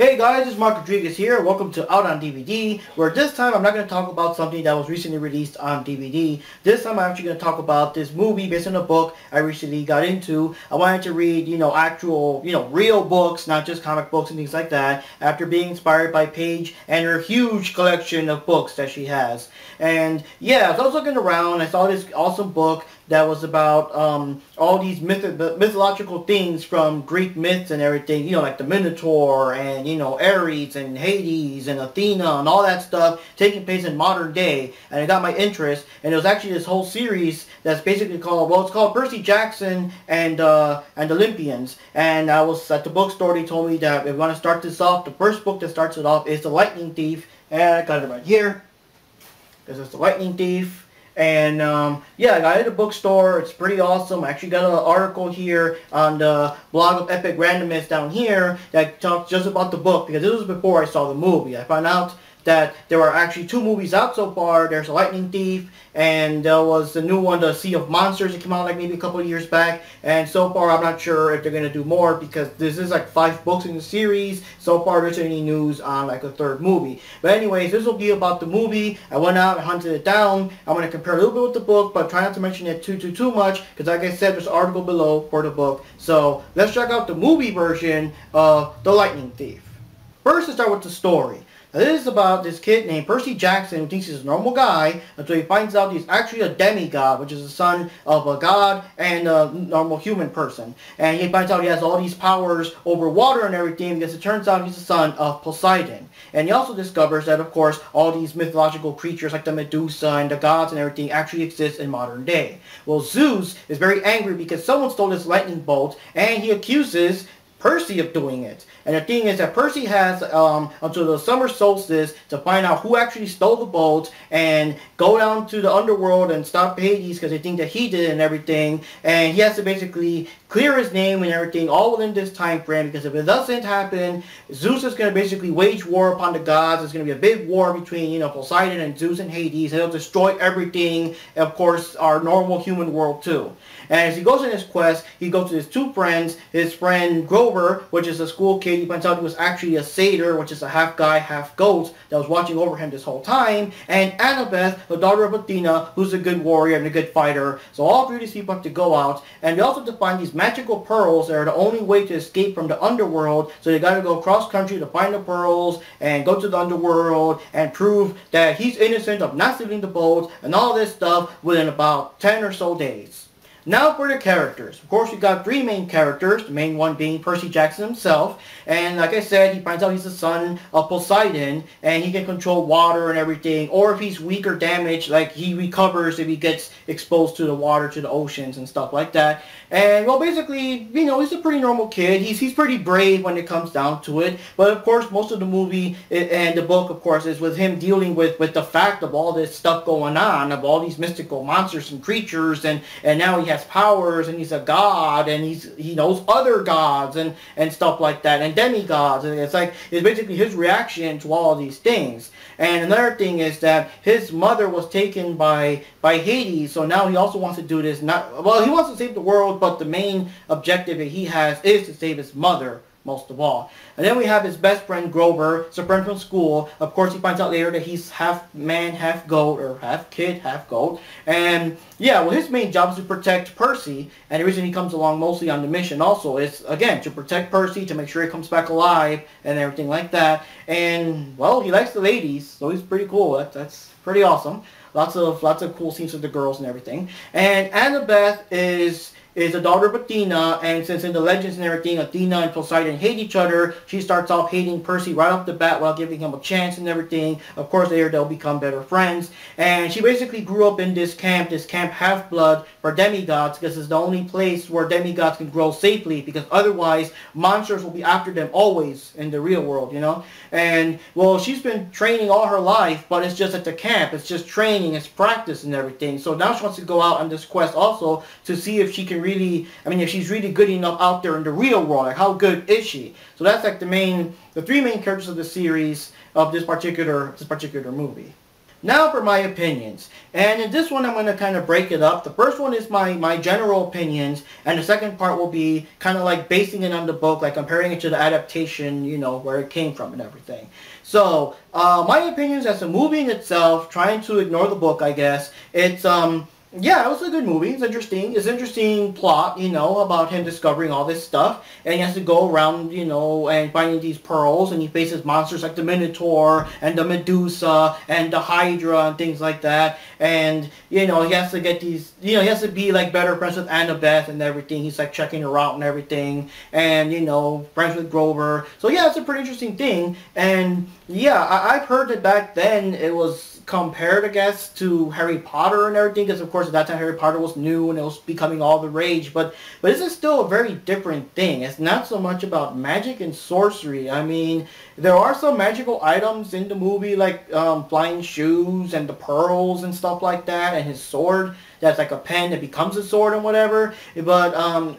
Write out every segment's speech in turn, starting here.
Hey guys, it's Mark Rodriguez here. Welcome to Out on DVD, where this time I'm not going to talk about something that was recently released on DVD. This time I'm actually going to talk about this movie based on a book I recently got into. I wanted to read, actual, real books, not just comic books and things like that, after being inspired by Paige and her huge collection of books that she has. And yeah, as I was looking around, I saw this awesome book that was about all these mythological things from Greek myths and everything, like the Minotaur and, Ares and Hades and Athena and all that stuff taking place in modern day. And it got my interest. And it was actually this whole series that's basically called, well, it's called Percy Jackson and Olympians. And I was at the bookstore, they told me that if you want to start this off, the first book that starts it off is The Lightning Thief. And I got it right here. This is The Lightning Thief. And yeah, I got it at a bookstore. It's pretty awesome. I actually got an article here on the blog of Epic Randomness down here that talks just about the book, because this was before I saw the movie. I found out that there are actually two movies out so far. There's The Lightning Thief, and there was the new one, The Sea of Monsters, that came out like maybe a couple of years back. And so far, I'm not sure if they're going to do more, because this is like 5 books in the series. So far, there's any news on like a 3rd movie. But anyways, this will be about the movie. I went out and hunted it down. I'm going to compare a little bit with the book, but try not to mention it too much, because like I said, there's an article below for the book. So let's check out the movie version of The Lightning Thief. First, let's start with the story. Now, this is about this kid named Percy Jackson who thinks he's a normal guy until he finds out he's actually a demigod, which is the son of a god and a normal human person. And he finds out he has all these powers over water and everything, because it turns out he's the son of Poseidon. And he also discovers that, of course, all these mythological creatures like the Medusa and the gods and everything actually exist in modern day. Well, Zeus is very angry because someone stole his lightning bolt, and he accuses Percy of doing it. And the thing is that Percy has until the summer solstice to find out who actually stole the bolt and go down to the underworld and stop Hades, because they think that he did it and everything. And he has to basically clear his name and everything all within this time frame, because if it doesn't happen, Zeus is going to basically wage war upon the gods. It's going to be a big war between, Poseidon and Zeus and Hades. He'll destroy everything, and of course, our normal human world too. And as he goes on his quest, he goes to his 2 friends, his friend Grover, which is a school kid. He finds out he was actually a satyr, which is a half guy, half goat, that was watching over him this whole time, and Annabeth, the daughter of Athena, who's a good warrior and a good fighter. So all 3 of these people have to go out, and they also have to find these magical pearls that are the only way to escape from the underworld. So they gotta go cross country to find the pearls and go to the underworld and prove that he's innocent of not stealing the bolt and all this stuff within about 10 or so days. Now for the characters. Of course, we've got 3 main characters, the main one being Percy Jackson himself. And like I said, he finds out he's the son of Poseidon, and he can control water and everything. Or if he's weak or damaged, like, he recovers if he gets exposed to the water, to the oceans and stuff like that. And, well, basically, he's a pretty normal kid. He's pretty brave when it comes down to it. But, of course, most of the movie and the book, of course, is with him dealing with the fact of all this stuff going on, of all these mystical monsters and creatures, and now he has powers, and he's a god, and he knows other gods and stuff like that, and demigods. And it's basically his reaction to all these things. And another thing is that his mother was taken by Hades, so now he also wants to do this. He wants to save the world, but the main objective that he has is to save his mother, most of all. And then we have his best friend Grover. It's a friend from school. Of course, he finds out later that he's half man, half goat, or half kid, half goat. And yeah, well, his main job is to protect Percy, and the reason he comes along mostly on the mission also is, again, to protect Percy, to make sure he comes back alive and everything like that. And, well, he likes the ladies, so he's pretty cool. That's pretty awesome. Lots of cool scenes with the girls and everything. And Annabeth is the daughter of Athena, and since in the legends and everything, Athena and Poseidon hate each other, she starts off hating Percy right off the bat while giving him a chance and everything. Of course, later they'll become better friends. And she basically grew up in this camp Half-Blood for demigods, because it's the only place where demigods can grow safely, because otherwise monsters will be after them always in the real world, And, well, she's been training all her life, but it's just at the camp. It's just training, it's practice and everything. So now she wants to go out on this quest also to see if she can really, if she's really good enough out there in the real world, like, how good is she? So that's like the 3 main characters of the series of this particular movie. Now for my opinions, and in this one I'm going to kind of break it up. The first one is my general opinions, and the second part will be kind of like basing it on the book, like comparing it to the adaptation, you know, where it came from and everything. So, my opinions as a movie in itself, trying to ignore the book, I guess, it's, yeah, it was a good movie. It's interesting. It's an interesting plot, you know, about him discovering all this stuff. And he has to go around, you know, and finding these pearls. And he faces monsters like the Minotaur and the Medusa and the Hydra and things like that. And, you know, he has to get these, you know, he has to be, like, better friends with Annabeth and everything. He's, like, checking her out and everything. And, you know, friends with Grover. So, yeah, it's a pretty interesting thing. And, yeah, I've heard that back then it was compared, I guess, to Harry Potter and everything, because of course at that time Harry Potter was new and it was becoming all the rage, but this is still a very different thing. It's not so much about magic and sorcery. I mean, there are some magical items in the movie, like flying shoes and the pearls and stuff like that, and his sword that's like a pen that becomes a sword and whatever, but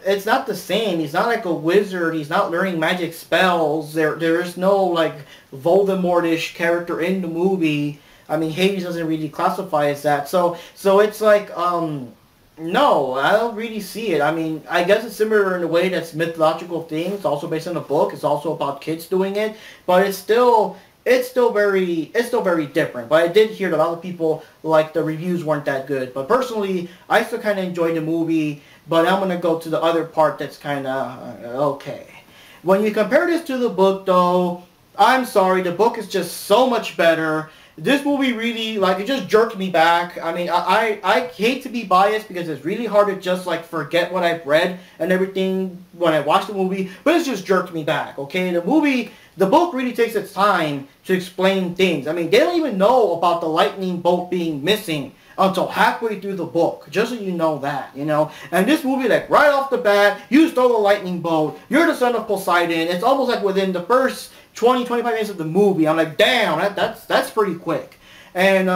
it's not the same. He's not like a wizard. He's not learning magic spells. There is no like Voldemort-ish character in the movie. I mean, Hades doesn't really classify as that, so it's like, no, I don't really see it. I mean, I guess it's similar in a way that's mythological thing. It's also based on a book. It's also about kids doing it, but it's still very different. But I did hear that a lot of people, like, the reviews weren't that good. But personally, I still kind of enjoyed the movie, but I'm going to go to the other part that's kind of okay. When you compare this to the book, though, I'm sorry, the book is just so much better. This movie really, like, it just jerked me back. I mean, I hate to be biased because it's really hard to just, like, forget what I've read and everything when I watch the movie, but it's just jerked me back, okay? The book really takes its time to explain things. I mean, they don't even know about the lightning bolt being missing until halfway through the book, just so you know that, you know? And this movie, like, right off the bat, you stole the lightning bolt, you're the son of Poseidon. It's almost like within the first 20-25 minutes of the movie, I'm like, damn, that's pretty quick. And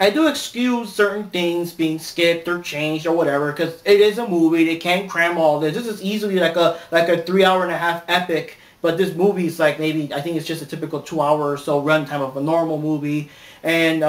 I do excuse certain things being skipped or changed or whatever, because it is a movie. They can't cram all this. This is easily like a 3-hour-and-a-half epic, but this movie is like maybe, I think it's just a typical 2-hour or so runtime of a normal movie. And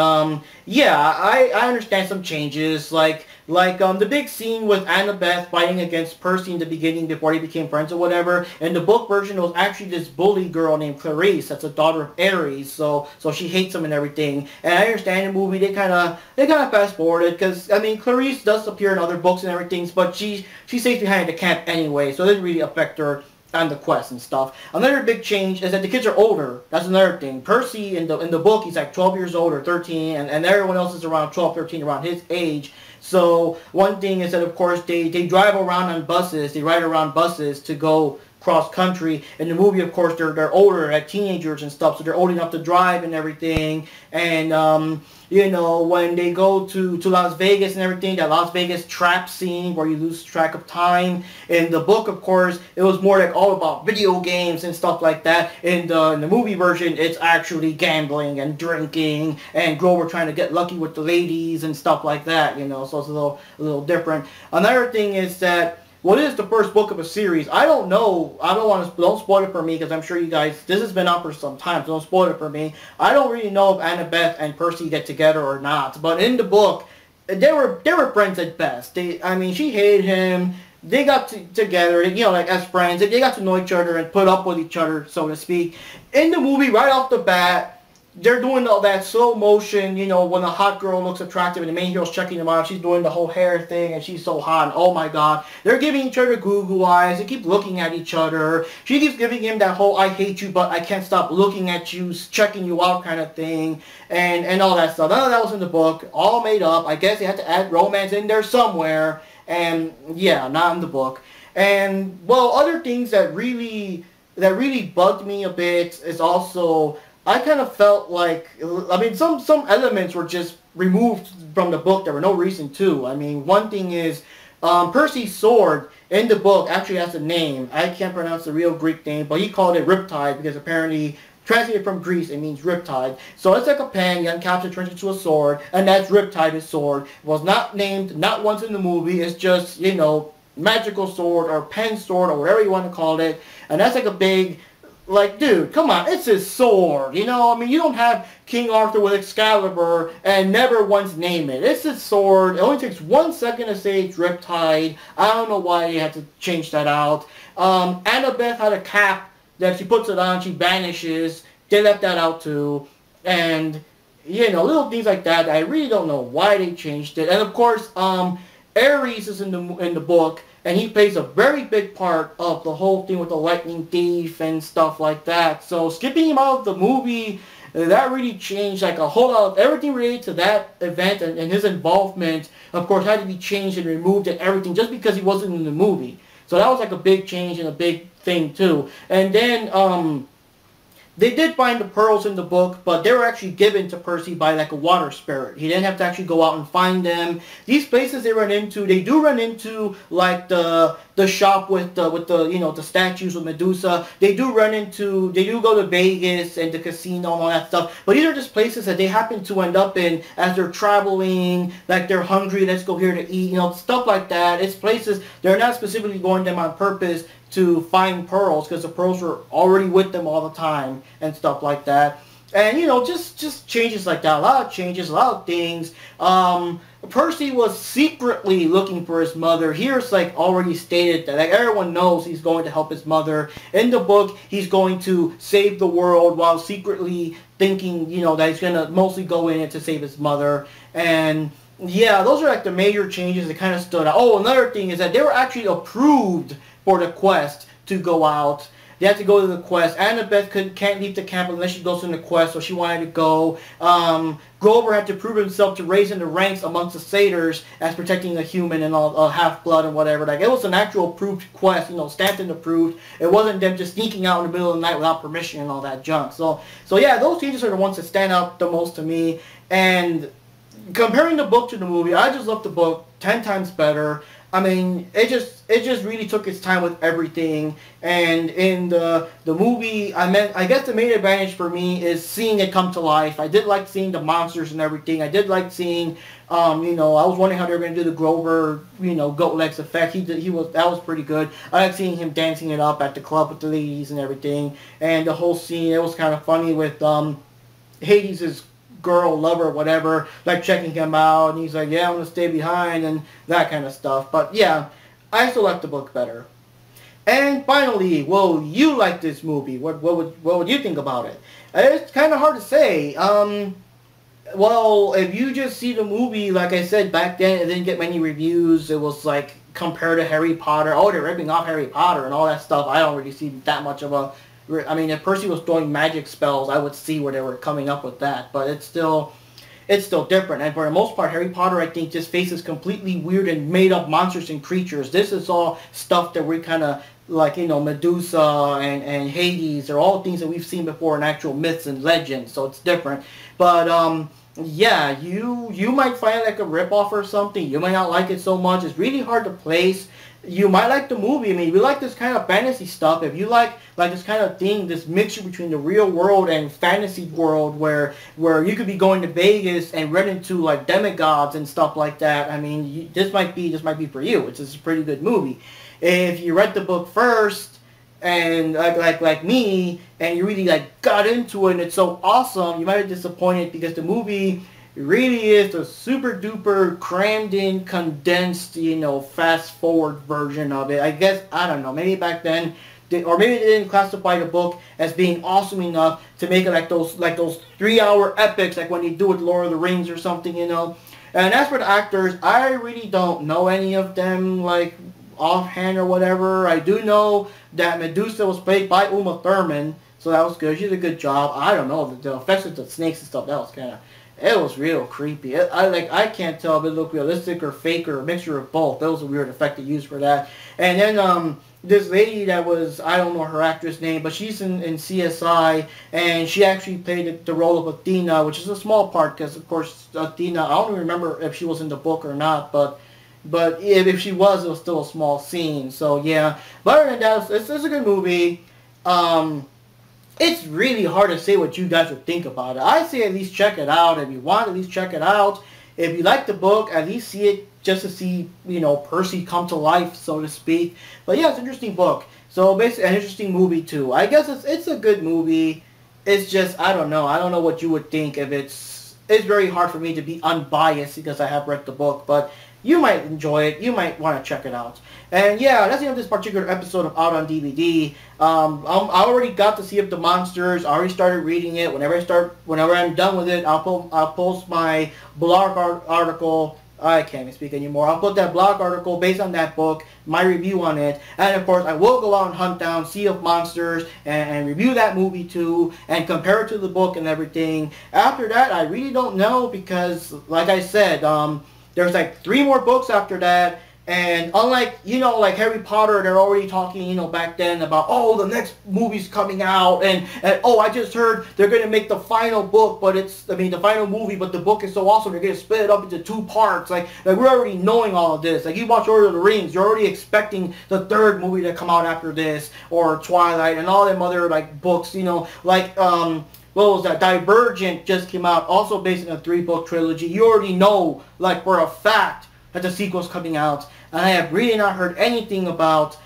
yeah, I understand some changes, like the big scene with Annabeth fighting against Percy in the beginning before they became friends or whatever. In the book version, it was actually this bully girl named Clarisse that's a daughter of Ares, so she hates him and everything. And I understand the movie, they kind of fast forwarded, because I mean, Clarisse does appear in other books and everything, but she stays behind the camp anyway, so it didn't really affect her on the quest and stuff. Another big change is that the kids are older. That's another thing. Percy in the book, he's like 12 years old or 13, and everyone else is around 12, 13, around his age. So one thing is that, of course, they drive around on buses. They ride around buses to go cross country. In the movie, of course, they're older, like teenagers and stuff, so they're old enough to drive and everything. And you know, when they go to Las Vegas and everything, that Las Vegas trap scene where you lose track of time. In the book, of course, it was more like all about video games and stuff like that. In the movie version, it's actually gambling and drinking and Grover trying to get lucky with the ladies and stuff like that, you know, so it's a little different. Another thing is that, well, this is the first book of a series. I don't know. I don't want to. Don't spoil it for me, because I'm sure you guys, this has been out for some time, so don't spoil it for me. I don't really know if Annabeth and Percy get together or not. But in the book, they were friends at best. I mean, she hated him. They got together, you know, like as friends. They got to know each other and put up with each other, so to speak. In the movie, right off the bat, they're doing all that slow motion, you know, when a hot girl looks attractive and the main hero's checking them out. She's doing the whole hair thing and she's so hot. And, oh my God. They're giving each other goo-goo eyes. They keep looking at each other. She keeps giving him that whole I hate you but I can't stop looking at you, checking you out kind of thing. And all that stuff. None of that was in the book. All made up. I guess they had to add romance in there somewhere. And yeah, not in the book. And, well, other things that really bugged me a bit is also, I kind of felt like, I mean, some elements were just removed from the book. There were no reason to. I mean, one thing is, Percy's sword in the book actually has a name. I can't pronounce the real Greek name, but he called it Riptide, because apparently, translated from Greece, it means Riptide. So it's like a pen, you uncaps it, turns into a sword, and that's Riptide, his sword. It was not named, not once in the movie. It's just, you know, magical sword or pen sword or whatever you want to call it. And that's like a big Like, dude, come on, it's his sword, you know? I mean, you don't have King Arthur with Excalibur and never once name it. It's his sword. It only takes 1 second to say it's Riptide. I don't know why they had to change that out. Annabeth had a cap that she puts it on, she vanishes. They left that out too. And, you know, little things like that. I really don't know why they changed it. And, of course, Ares is in the book, and he plays a very big part of the whole thing with the Lightning Thief and stuff like that. So skipping him out of the movie, that really changed like a whole lot of everything related to that event and his involvement. Of course, had to be changed and removed and everything just because he wasn't in the movie. So that was like a big change and a big thing too. And then they did find the pearls in the book, but they were actually given to Percy by like a water spirit. He didn't have to actually go out and find them. These places they run into, they do run into like the shop with the you know, the statues with Medusa. They do run into, they do go to Vegas and the casino and all that stuff. But these are just places that they happen to end up in as they're traveling, like they're hungry, let's go here to eat, you know, stuff like that. It's places, they're not specifically going them on purpose to find pearls, because the pearls were already with them all the time and stuff like that. And, you know, just changes like that. A lot of changes, a lot of things. Percy was secretly looking for his mother. Here it's like already stated that, like, everyone knows he's going to help his mother. In the book, he's going to save the world while secretly thinking, you know, that he's going to mostly go in it to save his mother. And yeah, those are like the major changes that kind of stood out. Oh, another thing is that they were actually approved for the quest to go out. They had to go to the quest. Annabeth can't leave the camp unless she goes on the quest, so she wanted to go. Grover had to prove himself to raise in the ranks amongst the satyrs as protecting a human and a half-blood and whatever. Like, it was an actual approved quest, you know, Stanton approved. It wasn't them just sneaking out in the middle of the night without permission and all that junk. So yeah, those changes are the ones that stand out the most to me. And comparing the book to the movie, I just love the book 10 times better. I mean, it just really took its time with everything. And in the movie, I guess the main advantage for me is seeing it come to life. I did like seeing the monsters and everything. I did like seeing, you know, I was wondering how they were going to do the Grover, you know, goat legs effect. That was pretty good. I liked seeing him dancing it up at the club with the ladies and everything. And the whole scene, it was kind of funny with Hades' girl, lover, whatever, like checking him out, and he's like, yeah, I'm gonna stay behind, and that kind of stuff. But yeah, I still like the book better. And finally, will you like this movie? What would you think about it? It's kind of hard to say. Well, if you just see the movie, like I said, back then it didn't get many reviews. It was like compared to Harry Potter. Oh, they're ripping off Harry Potter and all that stuff. I don't really see that much of a, I mean, if Percy was doing magic spells, I would see where they were coming up with that. But it's still different. And for the most part, Harry Potter, I think, just faces completely weird and made-up monsters and creatures. This is all stuff that we kind of, like, you know, Medusa and Hades are all things that we've seen before in actual myths and legends. So it's different. But, yeah, you might find it like a rip-off or something. You might not like it so much. It's really hard to place. You might like the movie. I mean, if you like this kind of fantasy stuff, if you like this kind of thing, this mixture between the real world and fantasy world where you could be going to Vegas and run into like demigods and stuff like that, I mean, this might be for you. It's just a pretty good movie. If you read the book first and like me, and you really like got into it and it's so awesome, you might be disappointed because the movie really is a super duper crammed in, condensed, you know, fast forward version of it. I guess, I don't know, maybe back then, maybe they didn't classify the book as being awesome enough to make it like those 3-hour epics, like when you do with Lord of the Rings or something, you know. And as for the actors, I really don't know any of them, like, offhand or whatever. I do know that Medusa was played by Uma Thurman, so that was good. She did a good job. I don't know, the effects with the snakes and stuff, that was kind of, it was real creepy. I can't tell if it looked realistic or fake or a mixture of both. That was a weird effect to use for that. And then this lady that was, I don't know her actress name, but she's in CSI, and she actually played the role of Athena, which is a small part because, of course, Athena, I don't remember if she was in the book or not, but if she was, it was still a small scene. So, yeah. But other than that, it's a good movie. It's really hard to say what you guys would think about it. I say at least check it out. If you want, at least check it out. If you like the book, at least see it just to see, you know, Percy come to life, so to speak. But yeah, it's an interesting book. So basically, an interesting movie too. I guess it's a good movie. It's just, I don't know. I don't know what you would think if it's... It's very hard for me to be unbiased because I have read the book, but you might enjoy it. You might want to check it out. And yeah, that's the end of this particular episode of Out on DVD. I already got The Sea of the Monsters. I already started reading it. Whenever I'm done with it, I'll post my blog article. I can't even speak anymore. I'll put that blog article based on that book, my review on it, and of course I will go out and hunt down Sea of Monsters and review that movie too, and compare it to the book and everything. After that, I really don't know because, like I said, there's like 3 more books after that, and unlike, you know, like Harry Potter, they're already talking, you know, back then about, oh, the next movie's coming out, and oh, I just heard they're going to make the final book, but it's, I mean, the final movie, but the book is so awesome, they're going to split it up into 2 parts. Like we're already knowing all of this. Like, you watch Lord of the Rings, you're already expecting the 3rd movie to come out after this, or Twilight, and all them other, like, books, you know, like, what was that? Divergent just came out, also based on a 3-book trilogy. You already know, like, for a fact that the sequel's coming out. And I have really not heard anything about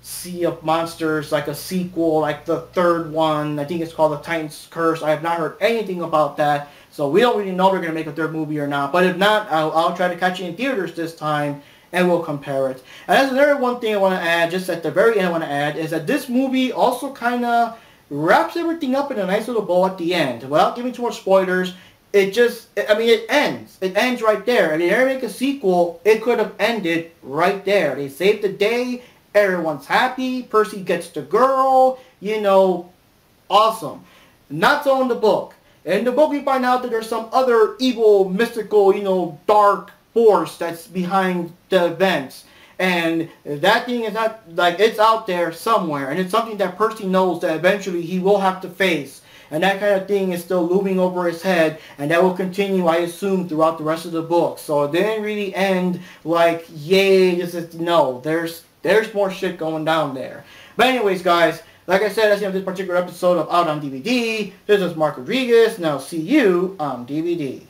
Sea of Monsters, like a sequel, like the 3rd one. I think it's called The Titan's Curse. I have not heard anything about that. So we don't really know if they're going to make a 3rd movie or not. But if not, I'll try to catch it in theaters this time, and we'll compare it. And that's another one thing I want to add, just at the very end I want to add, is that this movie also kind of wraps everything up in a nice little bow at the end. Without giving too much spoilers, it just, I mean, it ends. It ends right there. I mean, if they make a sequel, it could have ended right there. They saved the day. Everyone's happy. Percy gets the girl. You know, awesome. Not so in the book. In the book, we find out that there's some other evil, mystical, you know, dark force that's behind the events. And that thing is not, like, it's out there somewhere. And it's something that Percy knows that eventually he will have to face. And that kind of thing is still looming over his head. And that will continue, I assume, throughout the rest of the book. So it didn't really end like, yay, this is, no, there's more shit going down there. But anyways, guys, like I said, that's the end of this particular episode of Out on DVD. This is Mark Rodriguez, and I'll see you on DVD.